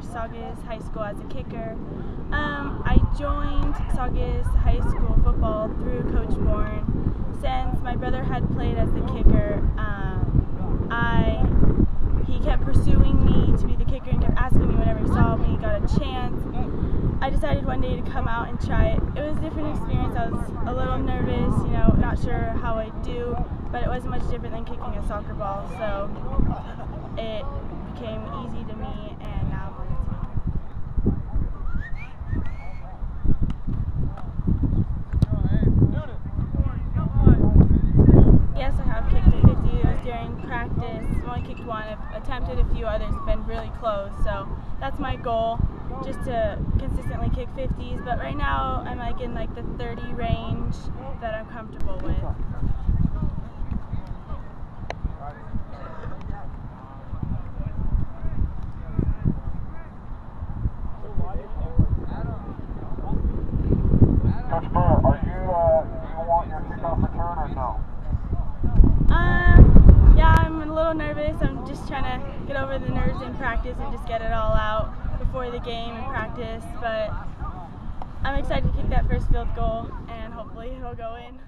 for Saugus High School as a kicker. I joined Saugus High School football through Coach Bourne. Since my brother had played as the kicker, he kept pursuing me to be the kicker and kept asking me whenever he saw me, got a chance. I decided one day to come out and try it. It was a different experience. I was a little nervous, you know, not sure how I'd do, but it wasn't much different than kicking a soccer ball, so it became easy to me, and now it's fun. Yes, I have kicked a 50. It was during practice. I've only kicked one. I've attempted a few others, been really close, so that's my goal, just to consistently kick 50s. But right now I'm like in like the 30 range that I'm comfortable with. Coach Bourne, do you want your kickoff return or no? Yeah, I'm a little nervous. I'm just trying to get over the nerves in practice and just get it all out before the game and practice, but I'm excited to kick that first field goal and hopefully it'll go in.